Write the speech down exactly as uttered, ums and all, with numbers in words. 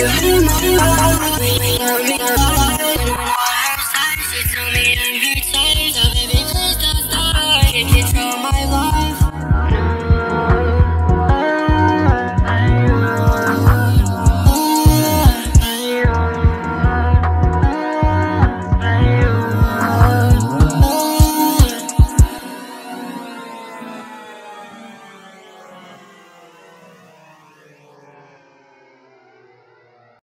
you.